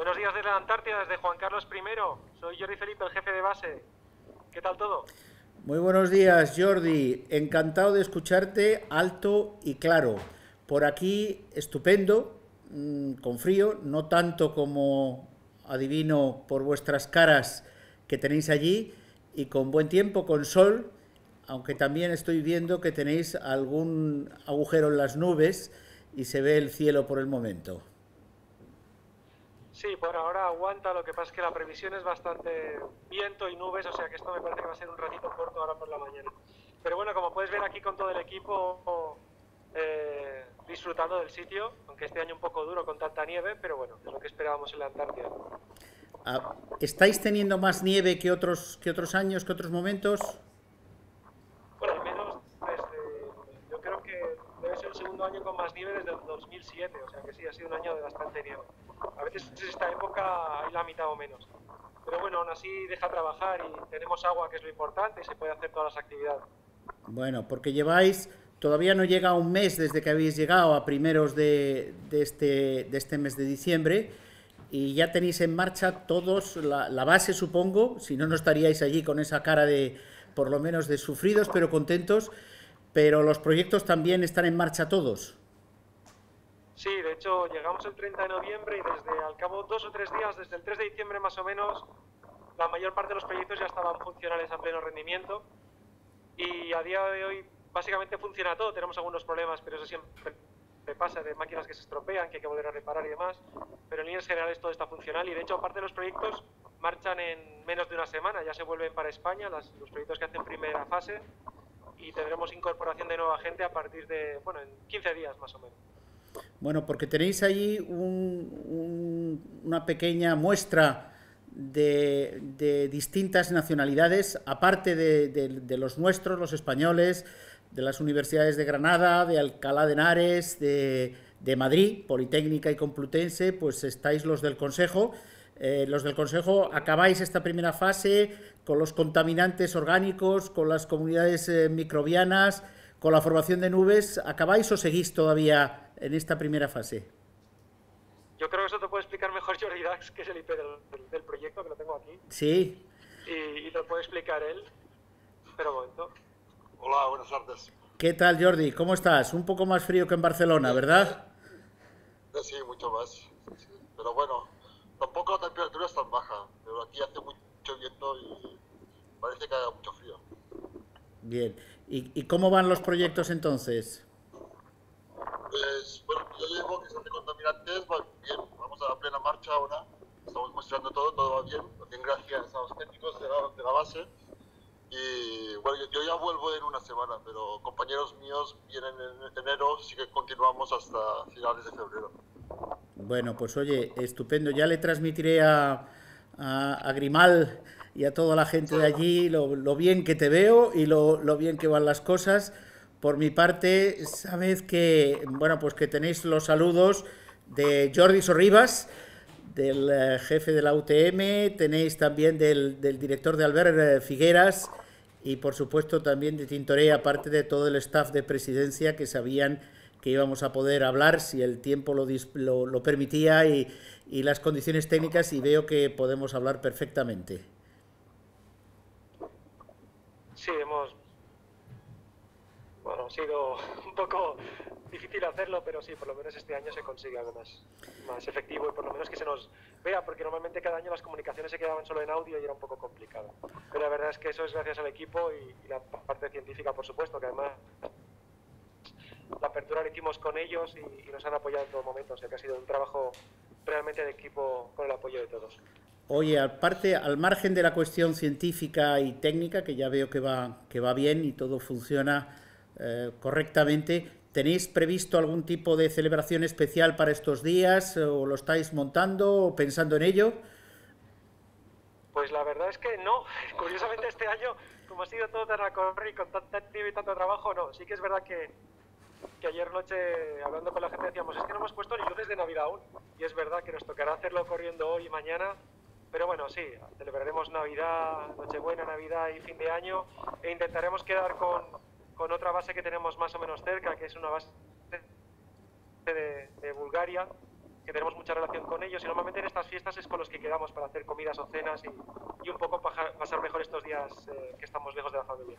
Buenos días desde la Antártida, desde Juan Carlos I. Soy Jordi Felipe, el jefe de base. ¿Qué tal todo? Muy buenos días, Jordi. Encantado de escucharte alto y claro. Por aquí, estupendo, con frío, no tanto como adivino por vuestras caras que tenéis allí, y con buen tiempo, con sol, aunque también estoy viendo que tenéis algún agujero en las nubes y se ve el cielo por el momento. Sí, por ahora aguanta, lo que pasa es que la previsión es bastante viento y nubes, o sea que esto me parece que va a ser un ratito corto ahora por la mañana. Pero bueno, como puedes ver aquí con todo el equipo, disfrutando del sitio, aunque este año un poco duro con tanta nieve, pero bueno, es lo que esperábamos en la Antártida. Ah, ¿estáis teniendo más nieve que otros años, que otros momentos? Bueno, al menos desde, yo creo que debe ser el segundo año con más nieve desde el 2007, o sea que sí, ha sido un año de bastante nieve. A veces en esta época hay la mitad o menos. Pero bueno, aún así deja trabajar y tenemos agua, que es lo importante, y se puede hacer todas las actividades. Bueno, porque lleváis, todavía no llega un mes desde que habéis llegado a primeros de este mes de diciembre, y ya tenéis en marcha todos la base, supongo, si no, no estaríais allí con esa cara de, por lo menos, de sufridos, pero contentos, pero los proyectos también están en marcha todos. Sí, de hecho, llegamos el 30 de noviembre y desde, al cabo, 2 o 3 días, desde el 3 de diciembre más o menos, la mayor parte de los proyectos ya estaban funcionales a pleno rendimiento, y a día de hoy básicamente funciona todo. Tenemos algunos problemas, pero eso siempre pasa, de máquinas que se estropean, que hay que volver a reparar y demás, pero en líneas generales todo está funcional, y de hecho, aparte de los proyectos, marchan en menos de una semana, ya se vuelven para España los proyectos que hacen primera fase, y tendremos incorporación de nueva gente a partir de, bueno, en 15 días más o menos. Bueno, porque tenéis allí una pequeña muestra de distintas nacionalidades, aparte de los nuestros, los españoles, de las universidades de Granada, de Alcalá de Henares, de Madrid, Politécnica y Complutense, pues estáis los del Consejo. Los del Consejo acabáis esta primera fase con los contaminantes orgánicos, con las comunidades microbianas, con la formación de nubes. ¿Acabáis o seguís todavía en esta primera fase? Yo creo que eso te puede explicar mejor Jordi Dax, que es el IP del proyecto, que lo tengo aquí. Sí. Y lo puede explicar él. Pero un momento. Hola, buenas tardes. ¿Qué tal, Jordi? ¿Cómo estás? Un poco más frío que en Barcelona, ¿verdad? Sí, mucho más. Sí. Pero bueno, tampoco la temperatura es tan baja. Pero aquí hace mucho viento y parece que haga mucho frío. Bien. ¿Y cómo van los proyectos entonces? Pues, bueno, yo llevo que son de contaminantes, va bien, vamos a la plena marcha ahora, estamos mostrando todo, todo va bien, también gracias a los técnicos de la base, y bueno, yo ya vuelvo en una semana, pero compañeros míos vienen en enero, así que continuamos hasta finales de febrero. Bueno, pues oye, estupendo, ya le transmitiré a Grimal y a toda la gente de allí lo bien que te veo y lo bien que van las cosas. Por mi parte, sabed que, bueno, pues que tenéis los saludos de Jordi Sorribas, del jefe de la UTM, tenéis también del director de Albert Figueras y, por supuesto, también de Tintoré, aparte de todo el staff de presidencia que sabían que íbamos a poder hablar si el tiempo lo permitía y las condiciones técnicas, y veo que podemos hablar perfectamente. Sí, bueno, ha sido un poco difícil hacerlo, pero sí, por lo menos este año se consigue algo más efectivo y por lo menos que se nos vea, porque normalmente cada año las comunicaciones se quedaban solo en audio y era un poco complicado. Pero la verdad es que eso es gracias al equipo y la parte científica, por supuesto, que además la apertura la hicimos con ellos y nos han apoyado en todo momento, o sea que ha sido un trabajo realmente de equipo con el apoyo de todos. Oye, aparte, al margen de la cuestión científica y técnica, que ya veo que va bien y todo funciona correctamente, ¿tenéis previsto algún tipo de celebración especial para estos días? ¿O lo estáis montando o pensando en ello? Pues la verdad es que no. Curiosamente este año, como ha sido todo tan a correr y con tanta actividad y tanto trabajo, no. Sí que es verdad que ayer noche, hablando con la gente, decíamos, es que no hemos puesto ni luces de Navidad aún. Y es verdad que nos tocará hacerlo corriendo hoy y mañana. Pero bueno, sí, celebraremos Navidad, Nochebuena, Navidad y fin de año, e intentaremos quedar con otra base que tenemos más o menos cerca, que es una base de Bulgaria, que tenemos mucha relación con ellos, y normalmente en estas fiestas es con los que quedamos para hacer comidas o cenas y un poco pasar mejor estos días que estamos lejos de la familia.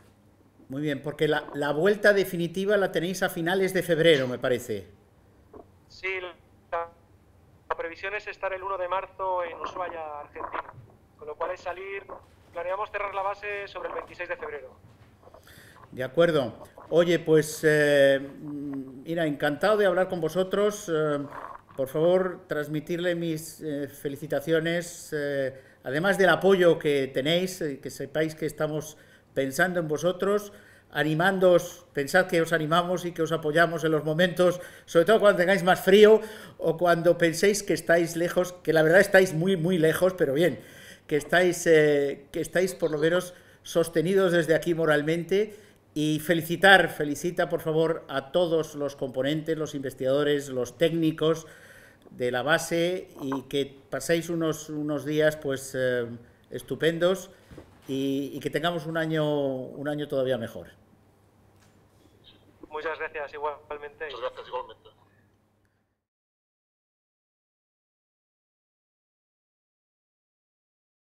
Muy bien, porque la vuelta definitiva la tenéis a finales de febrero, me parece. Sí, la previsión es estar el 1 de marzo en Ushuaia, Argentina, con lo cual es salir, planeamos cerrar la base sobre el 26 de febrero. De acuerdo. Oye, pues, mira, encantado de hablar con vosotros. Por favor, transmitirle mis felicitaciones, además del apoyo que tenéis, que sepáis que estamos pensando en vosotros, animándoos, pensad que os animamos y que os apoyamos en los momentos, sobre todo cuando tengáis más frío o cuando penséis que estáis lejos, que la verdad estáis muy, muy lejos, pero bien, que estáis por lo menos sostenidos desde aquí moralmente. Y felicita por favor a todos los componentes, los investigadores, los técnicos de la base, y que paséis unos días pues estupendos y que tengamos un año todavía mejor. Muchas gracias, igualmente. Muchas gracias, igualmente.